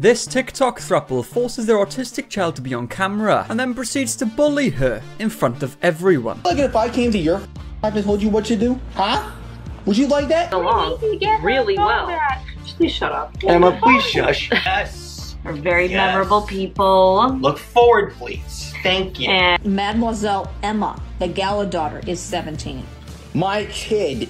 This TikTok throuple forces their autistic child to be on camera and then proceeds to bully her in front of everyone. Like if I came to your f***ing and told you what to do, huh? Would you like that? So long, really well. Back. Please shut up. Emma, please shush. Yes. We're very memorable people. Look forward, please. Thank you. And Mademoiselle Emma, the Gala daughter, is 17. My kid,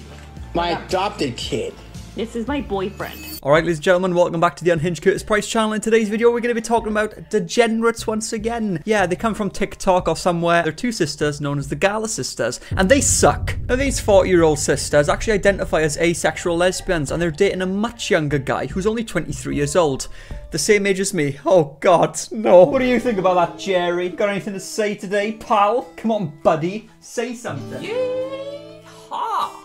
my adopted kid. This is my boyfriend. Alright ladies and gentlemen, welcome back to the Unhinged Curtis Price channel. In today's video we're going to be talking about degenerates once again. Yeah, they come from TikTok or somewhere. They're two sisters known as the Gala Sisters, and they suck. Now these 40-year-old sisters actually identify as asexual lesbians, and they're dating a much younger guy who's only 23 years old. The same age as me. Oh god, no. What do you think about that, Jerry? Got anything to say today, pal? Come on, buddy. Say something. Yee-haw.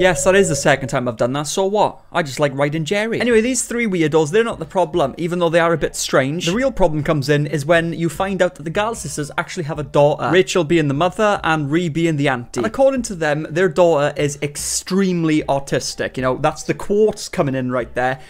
Yes, that is the second time I've done that, so what? I just like riding Jerry. Anyway, these three weirdos, they're not the problem, even though they are a bit strange. The real problem comes in is when you find out that the Gala Sisters actually have a daughter, Rachel being the mother and Ree being the auntie. And according to them, their daughter is extremely autistic. You know, that's the quotes coming in right there.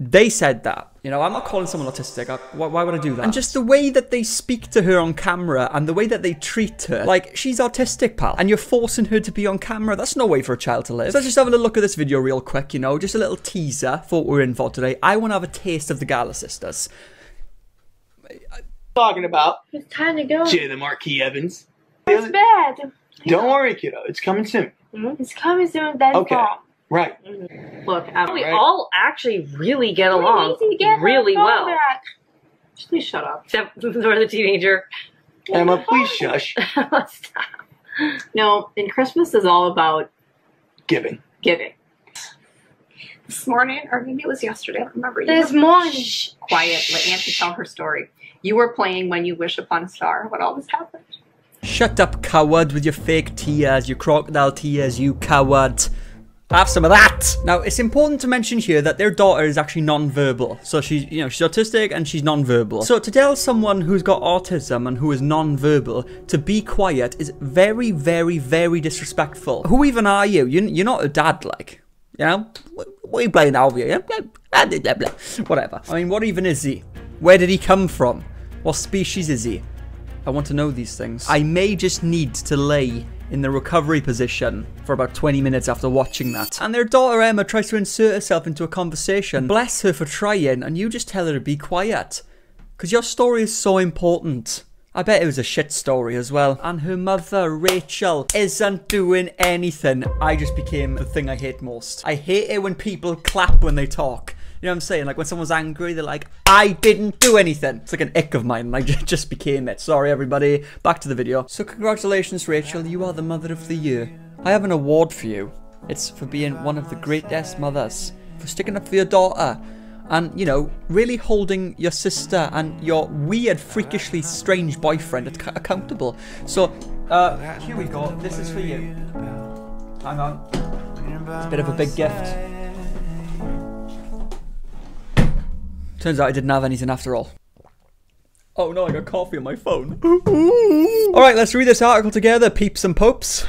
They said that. You know, I'm not calling someone autistic. Why would I do that? And just the way that they speak to her on camera and the way that they treat her, like, she's autistic, pal. And you're forcing her to be on camera. That's no way for a child to live. So let's just have a little look at this video real quick, you know, just a little teaser for what we're in for today. I want to have a taste of the Gala Sisters. Talking about... It's time to go. Jay the Marquis Evans. It's bad. Don't worry, kiddo. It's coming soon. Mm-hmm. It's coming soon. That's all. Right. Look, we all actually really get along really well. Please shut up. Except for the teenager. Emma, please shush. Stop. No, and Christmas is all about giving. Giving. This morning, or maybe it was yesterday, I don't remember. This morning. Shh. Quiet, let Auntie tell her story. You were playing When You Wish Upon a Star when all this happened. Shut up, coward, with your fake tears, your crocodile tears, you coward. Have some of that! Now, it's important to mention here that their daughter is actually non-verbal. So she's, you know, she's autistic and she's non-verbal. So to tell someone who's got autism and who is non-verbal to be quiet is very, very, very disrespectful. Who even are you? You're not a dad, like. You know? What are you playing out here? Whatever. I mean, what even is he? Where did he come from? What species is he? I want to know these things. I may just need to lay in the recovery position for about 20 minutes after watching that. And their daughter Emma tries to insert herself into a conversation. Bless her for trying, and you just tell her to be quiet. Because your story is so important. I bet it was a shit story as well. And her mother, Rachel, isn't doing anything. I just became the thing I hate most. I hate it when people clap when they talk. You know what I'm saying? Like when someone's angry, they're like, I didn't do anything. It's like an ick of mine, and I just became it. Sorry, everybody. Back to the video. So congratulations, Rachel. You are the Mother of the Year. I have an award for you. It's for being one of the greatest mothers, for sticking up for your daughter, and, you know, really holding your sister and your weird, freakishly strange boyfriend accountable. So, here we go. This is for you. Hang on. It's a bit of a big gift. Turns out I didn't have anything after all. Oh no, I got coffee on my phone. Alright, let's read this article together, peeps and popes.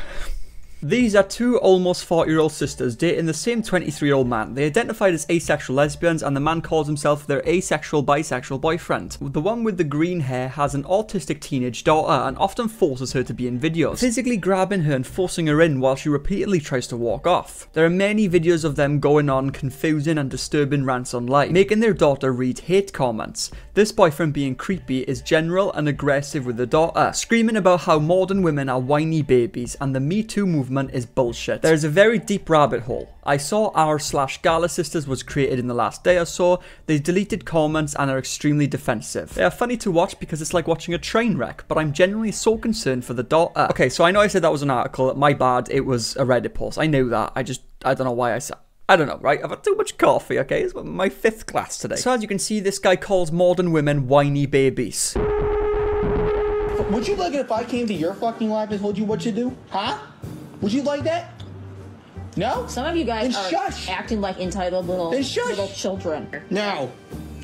These are two almost 40-year-old sisters dating the same 23-year-old man. They identified as asexual lesbians, and the man calls himself their asexual bisexual boyfriend. The one with the green hair has an autistic teenage daughter and often forces her to be in videos, physically grabbing her and forcing her in while she repeatedly tries to walk off. There are many videos of them going on confusing and disturbing rants online, making their daughter read hate comments. This boyfriend, being creepy, is general and aggressive with the daughter, screaming about how modern women are whiny babies and the Me Too movement is bullshit. There is a very deep rabbit hole. I saw r/Gala Sisters was created in the last day or so. They deleted comments and are extremely defensive. They are funny to watch because it's like watching a train wreck, but I'm generally so concerned for the daughter. Okay, so I know I said that was an article. My bad, it was a Reddit post. I knew that. I don't know why I said. I don't know, right? I've had too much coffee, okay? It's my 5th glass today. So as you can see, this guy calls modern women whiny babies. Would you like it if I came to your fucking life and told you what to do? Huh? Would you like that? No? Some of you guys are acting like entitled little children. No.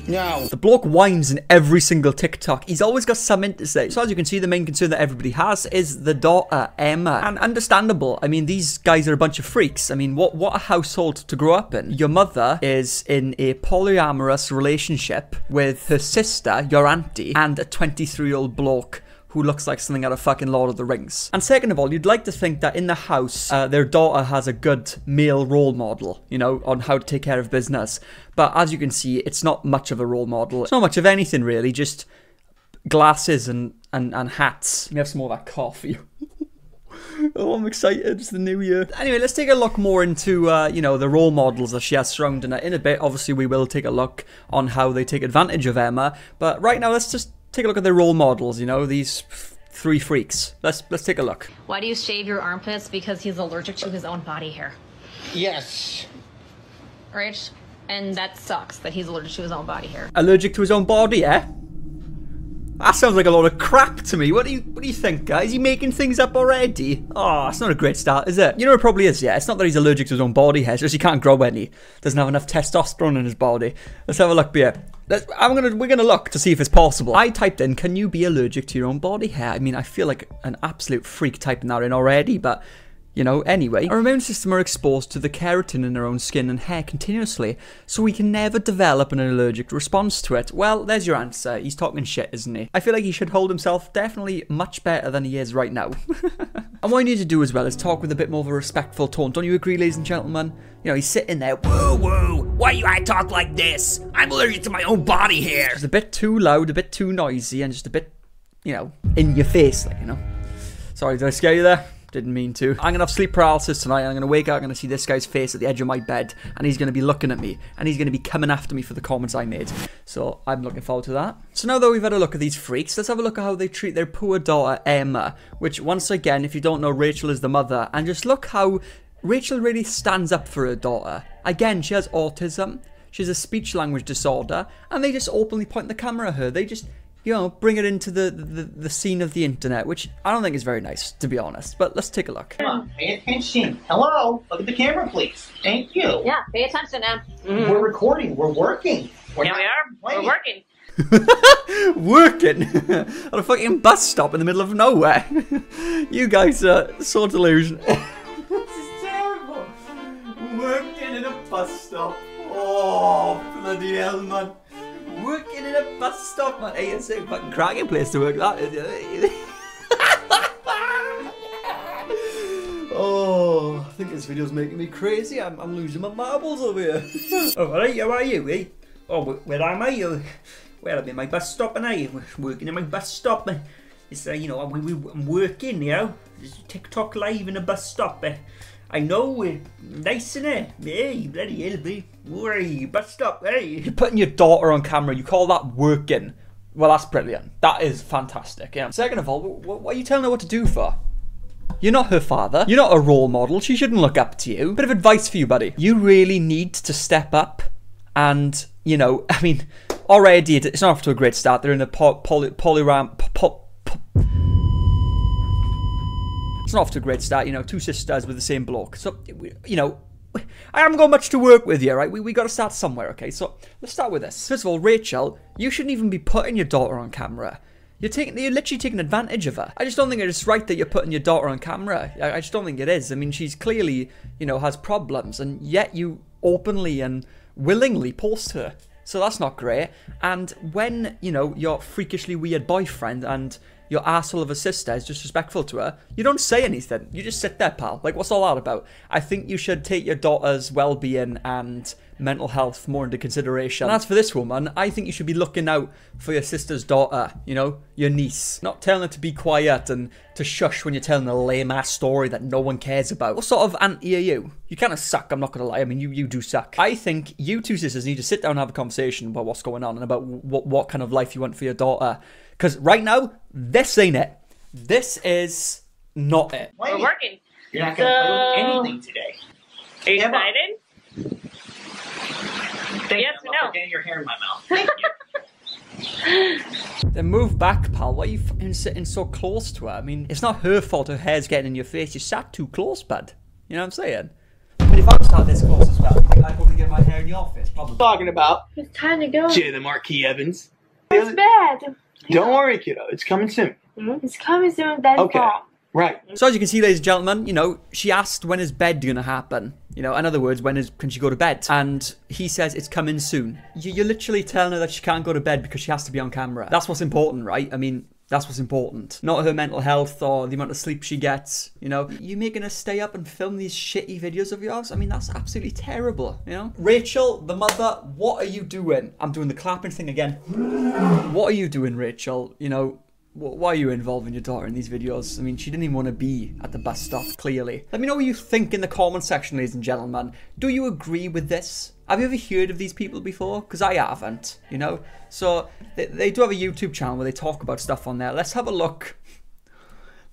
No. The bloke whines in every single TikTok. He's always got something to say. So as you can see, the main concern that everybody has is the daughter, Emma. And understandable. I mean, these guys are a bunch of freaks. I mean, what a household to grow up in. Your mother is in a polyamorous relationship with her sister, your auntie, and a 23-year-old bloke who looks like something out of fucking Lord of the Rings. And second of all, you'd like to think that in the house, their daughter has a good male role model, you know, on how to take care of business. But as you can see, it's not much of a role model. It's not much of anything, really, just glasses and hats. Let me have some more of that coffee. Oh, I'm excited. It's the new year. Anyway, let's take a look more into, you know, the role models that she has surrounding her in a bit. Obviously, we will take a look on how they take advantage of Emma. But right now, let's just take a look at their role models, you know, these three freaks. Let's take a look. Why do you shave your armpits? Because he's allergic to his own body hair. Yes. Right? And that sucks that he's allergic to his own body hair. Allergic to his own body, eh? That sounds like a lot of crap to me. What do you think, guys? Is he making things up already? Oh, it's not a great start, is it? You know, it probably is, yeah. It's not that he's allergic to his own body hair, it's just he can't grow any. Doesn't have enough testosterone in his body. Let's have a look, beer. We're gonna look to see if it's possible. I typed in, can you be allergic to your own body hair? I mean, I feel like an absolute freak typing that in already, but, you know, anyway. Our immune system are exposed to the keratin in our own skin and hair continuously, so we can never develop an allergic response to it. Well, there's your answer. He's talking shit, isn't he? I feel like he should hold himself definitely much better than he is right now. And what you need to do as well is talk with a bit more of a respectful tone. Don't you agree, ladies and gentlemen? You know, he's sitting there, woo woo, why do I talk like this? I'm allergic to my own body hair. It's a bit too loud, a bit too noisy, and just a bit, you know, in your face, like, you know. Sorry, did I scare you there? Didn't mean to. I'm gonna have sleep paralysis tonight. I'm gonna wake up, I'm gonna see this guy's face at the edge of my bed, and he's gonna be looking at me, and he's gonna be coming after me for the comments I made. So I'm looking forward to that. So now that we've had a look at these freaks, let's have a look at how they treat their poor daughter, Emma, which once again, if you don't know, Rachel is the mother, and just look how Rachel really stands up for her daughter. Again, she has autism, she has a speech language disorder, and they just openly point the camera at her. They just, you know, bring it into the scene of the internet, which I don't think is very nice, to be honest. But let's take a look. Emma, pay attention. Hello, look at the camera, please. Thank you. Yeah, pay attention, Em. We're recording. We're working. We're working. Working at a fucking bus stop in the middle of nowhere. You guys are so delusional. This is terrible. Working at a bus stop. Oh, bloody hell, man. Working in a bus stop, man. Hey, it's a fucking cracking place to work, that is. Oh, I think this video's making me crazy. I'm losing my marbles over here. Oh, where are you, eh? Oh, where am I? Well, I'm in my bus stop, and I'm working in my bus stop. It's, you know, I'm working, you know. It's TikTok live in a bus stop. I know, nice in it. Hey, bloody hell, babe. Worry, bus stop, hey. You're putting your daughter on camera, you call that working. Well, that's brilliant. That is fantastic, yeah. Second of all, what are you telling her what to do for? You're not her father. You're not a role model. She shouldn't look up to you. Bit of advice for you, buddy. You really need to step up and, you know, I mean, already it's not off to a great start. They're in a It's not off to a great start, you know, two sisters with the same bloke. So, you know, I haven't got much to work with here, right? We got to start somewhere, okay? So, let's start with this. First of all, Rachel, you shouldn't even be putting your daughter on camera. You're literally taking advantage of her. I just don't think it's right that you're putting your daughter on camera. I just don't think it is. I mean, she's clearly, you know, has problems, and yet you openly and willingly post her. So that's not great. And when, you know, your freakishly weird boyfriend and your arsehole of a sister is disrespectful to her, you don't say anything. You just sit there, pal. Like, what's all that about? I think you should take your daughter's well-being and mental health more into consideration. And as for this woman, I think you should be looking out for your sister's daughter, you know, your niece. Not telling her to be quiet and to shush when you're telling a lame-ass story that no one cares about. What sort of auntie are you? You kind of suck, I'm not going to lie. I mean, you do suck. I think you two sisters need to sit down and have a conversation about what's going on and about what kind of life you want for your daughter. Because right now, this ain't it. This is not it. We're working. You're not going to do anything today. Are you excited? Yes or no? I'm getting your hair in my mouth. Thank you. Then move back, pal. Why are you fucking sitting so close to her? I mean, it's not her fault her hair's getting in your face. You sat too close, bud. You know what I'm saying? if I was not this close as well, I think I'd probably get my hair in the office. Probably. Talking about. It's time to go. Jay the Marquis Evans. It's bad. Don't worry, kiddo. It's coming soon. It's coming soon. That's okay. Bomb. Right. So as you can see, ladies and gentlemen, you know, she asked when is bed going to happen? You know, in other words, when is can she go to bed? And he says it's coming soon. You're literally telling her that she can't go to bed because she has to be on camera. That's what's important, right? I mean, that's what's important. Not her mental health or the amount of sleep she gets, you know. You're making her stay up and film these shitty videos of yours? I mean, that's absolutely terrible, you know. Rachel, the mother, what are you doing? I'm doing the clapping thing again. What are you doing, Rachel? You know, why are you involving your daughter in these videos? I mean, she didn't even want to be at the bus stop, clearly. Let me know what you think in the comment section, ladies and gentlemen. Do you agree with this? Have you ever heard of these people before? Because I haven't, you know? So, they do have a YouTube channel where they talk about stuff on there. Let's have a look.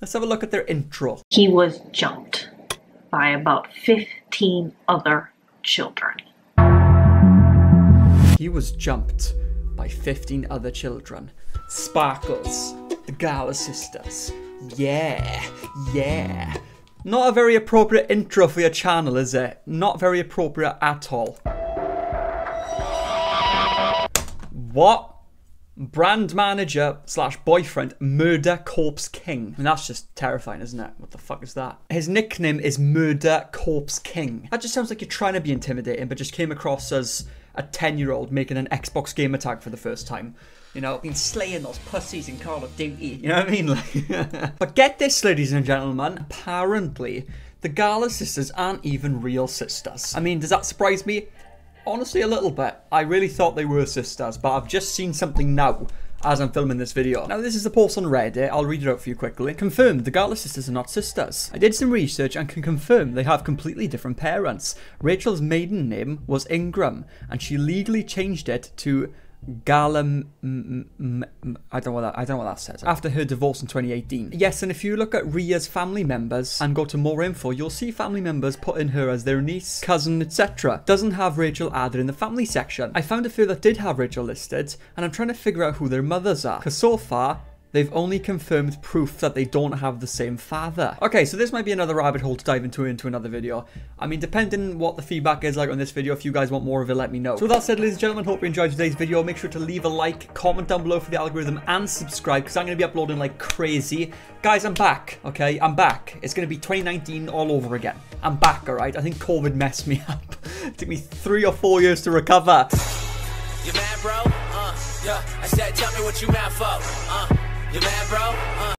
Let's have a look at their intro. He was jumped by about 15 other children. He was jumped by 15 other children. Sparkles, the Gala Sisters. Yeah, yeah. Not a very appropriate intro for your channel, is it? Not very appropriate at all. What? Brand manager slash boyfriend Murder Corpse King. And that's just terrifying, isn't it? What the fuck is that? His nickname is Murder Corpse King. That just sounds like you're trying to be intimidating, but just came across as a 10-year-old making an Xbox gamer tag for the first time. You know, been slaying those pussies in Call of Duty. You know what I mean? Like, but get this, ladies and gentlemen. Apparently, the Gala Sisters aren't even real sisters. I mean, does that surprise me? Honestly, a little bit. I really thought they were sisters, but I've just seen something now as I'm filming this video. Now, this is the post on Reddit. I'll read it out for you quickly. Confirmed, the Gala Sisters are not sisters. I did some research and can confirm they have completely different parents. Rachel's maiden name was Ingram, and she legally changed it to I don't know what that says. After her divorce in 2018. Yes, and if you look at Rhea's family members and go to more info, you'll see family members putting her as their niece, cousin, etc. Doesn't have Rachel added in the family section. I found a few that did have Rachel listed, and I'm trying to figure out who their mothers are. Because so far, they've only confirmed proof that they don't have the same father. Okay, so this might be another rabbit hole to dive into another video. I mean, depending on what the feedback is like on this video, if you guys want more of it, let me know. So with that said, ladies and gentlemen, hope you enjoyed today's video. Make sure to leave a like, comment down below for the algorithm, and subscribe, because I'm going to be uploading like crazy. Guys, I'm back, okay? I'm back. It's going to be 2019 all over again. I'm back, all right? I think COVID messed me up. It took me 3 or 4 years to recover. You mad, bro? Yeah. I said, tell me what you mad for. You mad, bro?